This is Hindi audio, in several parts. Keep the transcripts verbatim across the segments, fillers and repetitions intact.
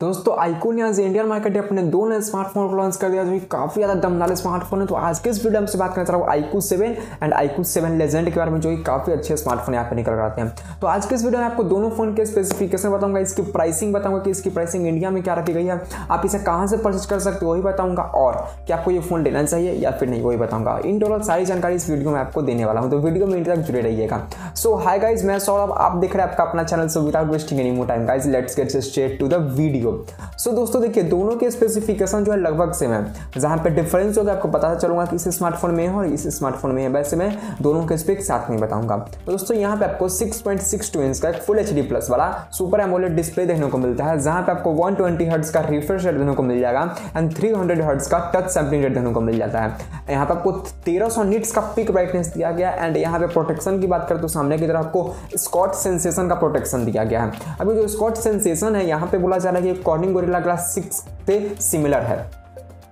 दोस्तों iQOO ने आज इंडियन मार्केट में अपने दो नए स्मार्टफोन को लॉन्च कर दिया जो कि काफी ज्यादा दमदार स्मार्टफोन है। तो आज के इस वीडियो में से बात करना चाह रहा हूँ iQOO seven and iQOO seven legend के बारे में, जो कि काफी अच्छे स्मार्टफोन यहाँ पे निकल रहे हैं। तो आज के इस वीडियो में आपको दोनों फोन के स्पेसिफिकेशन बताऊंगा, इसकी प्राइसिंग बताऊंगा कि इसकी प्राइसिंग इंडिया में क्या रखी गई है, आप इसे कहाँ से परचेज कर सकते हो वही बताऊंगा, और क्या आपको ये फोन लेना चाहिए या फिर नहीं वही बताऊंगा। इन टोटल सारी जानकारी इस वीडियो में आपको देने वाला हूँ, तो वीडियो में इंडिया तक जुड़े रहिएगा। सो हाय गाइज, मैं सौरभ, आप देख रहे हैं आपका अपना channel. So without wasting any more time guys, let's get straight to the video. So so, दोस्तों देखिए दोनों के स्पेसिफिकेशन जो है लगभग सेम है, जहां पे डिफरेंस होगा आपको पता चलूंगा कि इस स्मार्टफोन में है और इस स्मार्टफोन में है। वैसे मैं दोनों के स्पेक साथ में बताऊंगा। तो दोस्तों यहां पे आपको six point six two inch का एक फुल एचडी प्लस वाला सुपर एमोलेड डिस्प्ले देखने को मिलता है, जहां पे आपको वन ट्वेंटी हर्ट्ज का रिफ्रेश रेट देखने को मिल जाएगा एंड थ्री हंड्रेड हर्ट्ज का टच सैंपलिंग रेट देखने को मिल जाता है। यहां पे आपको तेरह सौ निट्स का पिक ब्राइटनेस दिया गया एंड यहां पे प्रोटेक्शन की बात करें तो सामने की तरफ आपको स्कॉट सेंसेशन का प्रोटेक्शन दिया गया है। अभी जो स्कॉट सेंसेशन है यहां पे बोला जा रहा है कि कॉर्निंग गोरिल्ला ग्लास सिक्स से सिमिलर है।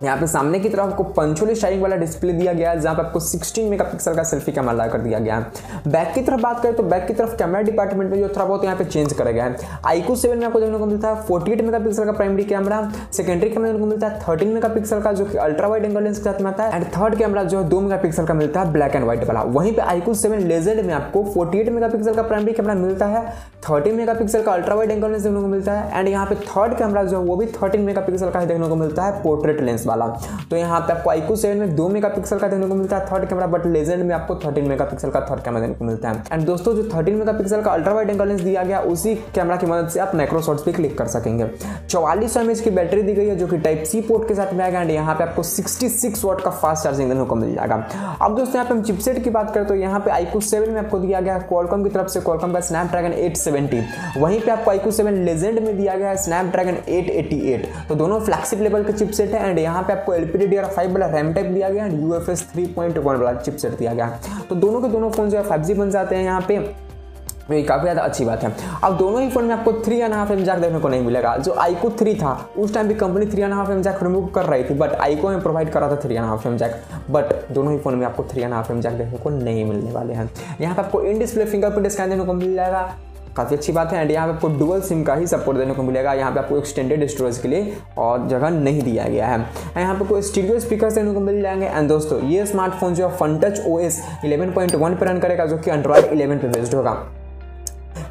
यहाँ पे सामने की तरफ आपको पंचोली शाइनिंग वाला डिस्प्ले दिया गया है, जहाँ पे आपको सिक्सटीन मेगापिक्सल का सेल्फी कैमरा लगा कर दिया गया है। बैक की तरफ बात करें तो बैक की तरफ कैमरा डिपार्टमेंट में जो थोड़ा बहुत यहाँ पे चेंज करा गया है। iQOO सेवन में आपको देखने को मिलता है फोर्टी एट मेगापिक्सल का प्राइमरी कैमरा, सेकेंडरी कैमरा को मिलता है थर्टीन मेगापिक्सल का जो कि अल्ट्रा वाइड एंगल लेंस के साथ में आता है एंड थर्ड कैमरा जो है दो मेगापिक्सल का मिलता है ब्लैक एंड व्हाइट वाला। वहीं पे iQOO सेवन लेजेंड में आपको फोर्टी एट मेगापिक्सल का प्राइमरी कैमरा मिलता है, थर्टी मेगापिक्सल का अल्ट्रा वाइड एंगल लेंस देखने को मिलता है एंड यहाँ पे थर्ड कैमरा जो है वो भी थर्टीन मेगापिक्सल का देखने को मिलता है पोर्ट्रेट लेंस वाला। तो यहाँ पे आपको iQOO सेवन में दो मेगापिक्सल का देखने को मिलता है थर्ड कैमरा, बट लेजेंड में आपको थर्टीन मेगापिक्सल का थर्ड कैमरा देखने को मिलता है। एंड दोस्तों जो थर्टीन मेगापिक्सल का अल्ट्रा वाइड एंगल लेंस दिया गया उसी कैमरा की मदद से आप मैक्रो शॉट्स भी क्लिक कर सकेंगे। चौवालीस सौ एम एच की बैटरी दी गई है जो कि टाइप सी पोर्ट के साथ में आएगा एंड यहाँ पे आपको सिक्सटी सिक्स वॉट का फास्ट चार्जिंग देखने को मिल जाएगा। अब दोस्तों यहाँ पे हम चिपसेट की बात करें तो यहाँ पे iQOO सेवन में आपको दिया गया क्वालकॉम की तरफ से क्वालकॉम का स्नैपड्रैगन एट सेवेंटी। वहीं पे आपको iQOO सेवन लेजेंड में दिया गया है स्नैपड्रैगन एट एटी एट। तो दोनों फ्लैगशिप लेवल के चिपसेट है एंड यहाँ पे आपको L P D D R five वाला रैम टाइप दिया गया and U F S three point one वाला चिपसेट दिया गया। तो दोनों के दोनों फोन जो है फाइव जी बन जाते हैं यहाँ पे, ये काफ़ी ज़्यादा अच्छी बात है। अब दोनों ही फोन में आपको three and half M jack देखने को नहीं मिलेगा। जो iQOO थ्री था उस टाइम भी company three and half M jack remove कर रही थी, बट iQOO में प्रोवाइड कर रहा था three and half M jack, but दोनों ही फोन में आपको three and half M jack देखने को नहीं मिलने वाले हैं। यहाँ पे आपको इन डिस्प्ले फिंगरप्रिंट स्कैन देखने को मिल जाएगा, काफ़ी अच्छी बात है। एंड यहाँ पे आपको डुअल सिम का ही सपोर्ट देने को मिलेगा, यहाँ पे आपको एक्सटेंडेड स्टोरेज के लिए और जगह नहीं दिया गया है। यहाँ पे आपको स्टीरियो स्पीकर्स देने को मिल जाएंगे। एंड दोस्तों ये स्मार्टफोन जो है Funtouch O S eleven point one पर रन करेगा जो कि एंड्रॉयड इलेवन पे बेस्ड होगा।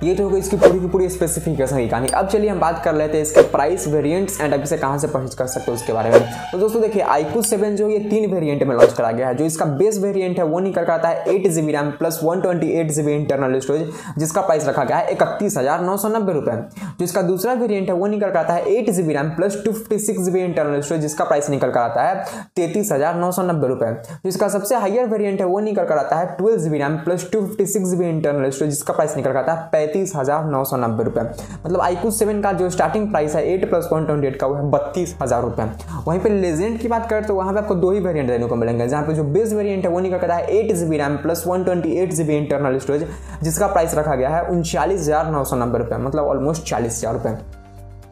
ये तो होगा इसकी पूरी की पूरी स्पेसिफिकेशन की कहानी। अब चलिए हम बात कर लेते हैं इसके प्राइस, वेरिएंट्स एंड आप इसे कहाँ से परचेज कर सकते हो उसके बारे में। तो दोस्तों देखिए iQOO सेवन जो ये तीन वेरिएंट में लॉन्च करा गया है। जो इसका बेस वेरिएंट है वो निकल कर आता है eight GB RAM plus one twenty eight GB internal storage, जिसका प्राइस रखा गया है इकतीस हज़ार नौ सौ नब्बे रुपये। जो इसका दूसरा वेरिएंट है वो निकल कर आता है eight GB RAM plus two fifty six GB internal storage, जिसका प्राइस निकल कर आता है तैंतीस हज़ार नौ सौ नब्बे रुपये। जो इसका सबसे हायर वेरिएंट है वो निकल कर आता है twelve GB RAM plus two fifty six GB internal storage, जिसका प्राइस निकल कर आता है तीस हजार नौ सौ नब्बे रुपए। मतलब iQOO सेवन का जो स्टार्टिंग प्राइस है eight plus one twenty eight का वो है बत्तीस हजार रुपए। वहीं पे लेजेंड की बात करें तो वहां पे आपको दो ही वेरिएंट देने को मिलेंगे, जहां पे जो बेस वेरिएंट है वो निकल करता है eight GB RAM plus one twenty eight GB internal storage, जिसका प्राइस रखा गया है उनचालीस हजार नौ सौ नब्बे रुपए, मतलब ऑलमोस्ट चालीस हजार रुपए।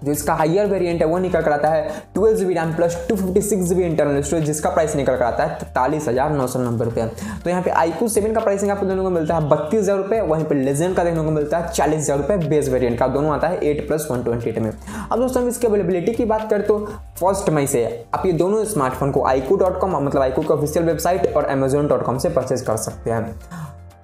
जो इसका हायर वेरिएंट है वो निकल कर आता है twelve GB RAM plus two fifty six GB internal storage, जिसका प्राइस निकल कर आता है तैंतालीस हज़ार नौ सौ नब्बे रुपये। तो यहाँ पे iQOO सेवन का प्राइसिंग आपको दोनों को मिलता है बत्तीस हज़ार रुपये, वहीं पे लेजेंड का देखने को मिलता है चालीस हज़ार रुपये बेस वेरिएंट का, दोनों आता है eight plus one twenty eight में। अब दोस्तों हम इसकी अवेलेबिलिटी की बात करें तो फर्स्ट मई से आप ये दोनों स्मार्टफोन को iQOO डॉट कॉम मतलब iQOO की ऑफिशियल वेबसाइट और अमेजोन डॉट कॉम से परचेज कर सकते हैं।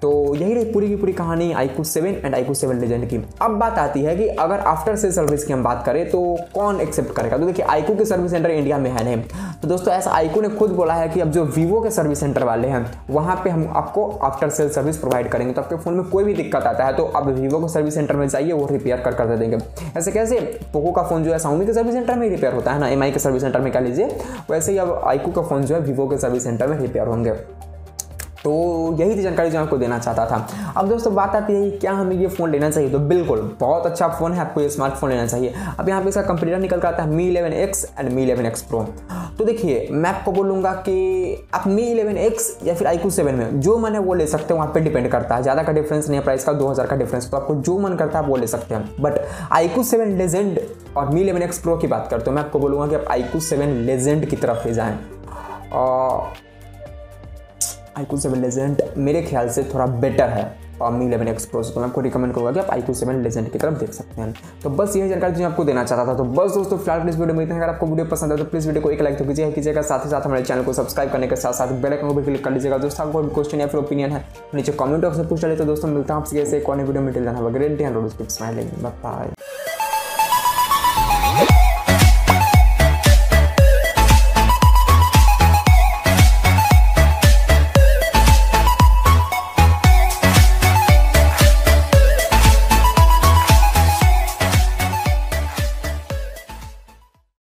तो यही रही पूरी की पूरी कहानी iQOO seven and iQOO seven legend की। अब बात आती है कि अगर आफ्टर सेल सर्विस की हम बात करें तो कौन एक्सेप्ट करेगा। तो देखिए iQOO के सर्विस सेंटर इंडिया में है नहीं, तो दोस्तों ऐसा iQOO ने खुद बोला है कि अब जो Vivo के सर्विस सेंटर वाले हैं वहाँ पे हम आपको आफ्टर सेल सर्विस प्रोवाइड करेंगे। तो आपके फ़ोन में कोई भी दिक्कत आता है तो आप Vivo के सर्विस सेंटर में जाइए, वो रिपेयर कर कर दे देंगे। ऐसे कैसे पोको का फ़ोन जो है Xiaomi के सर्विस सेंटर में रिपेयर होता है ना, एम आई के सर्विस सेंटर में क्या लीजिए, वैसे ही अब iQOO का फ़ोन जो है Vivo के सर्विस सेंटर में रिपेयर होंगे। तो यही थी जानकारी जो मैं आपको देना चाहता था। अब दोस्तों बात आती है क्या हमें ये फ़ोन लेना चाहिए। तो बिल्कुल बहुत अच्छा फ़ोन है, आपको ये स्मार्टफोन लेना चाहिए। अब यहाँ पे इसका कंपटीटर निकल कर आता है Mi eleven X and Mi eleven X Pro। तो देखिए मैं आपको बोलूँगा कि आप Mi इलेवन एक्स या फिर iQOO सेवन में जो मन है वो ले सकते हैं, वहाँ पर डिपेंड करता है, ज़्यादा का डिफरेंस नहीं है प्राइस का, दो हज़ार का डिफरेंस। तो आपको जो मन करता है आप वो ले सकते हैं। बट iQOO सेवन लेजेंड और Mi इलेवन एक्स Pro की बात करते हो, मैं आपको बोलूँगा कि आप iQOO सेवन लेजेंड की तरफ ले जाएँ। और iQOO सेवन लेजेंड मेरे ख्याल से थोड़ा बेटर है, और Mi इलेवन एक्स Pro, तो मैं आपको रिकमेंड करूँगा कि आप iQOO सेवन Legend की तरफ देख सकते हैं। तो बस यही जानकारी जो आपको देना चाहता था। तो बस दोस्तों फिलहाल प्लीज वीडियो में इतना। अगर आपको वीडियो पसंद आए तो प्लीज वीडियो को एक लाइक तो कीजिए कीजिएगा, साथ ही साथ हमारे चैनल को सब्सक्राइब करने के साथ साथ बेल आइकन को भी क्लिक कर लीजिएगा। दोस्तों आपको क्वेश्चन या फिर ओपिनियन है नीचे कमेंट बॉक्स में पूछ डाले। तो दोस्तों मिलता है आपसे ऐसे एक और वीडियो में। Till then have a great day and smiling bye bye.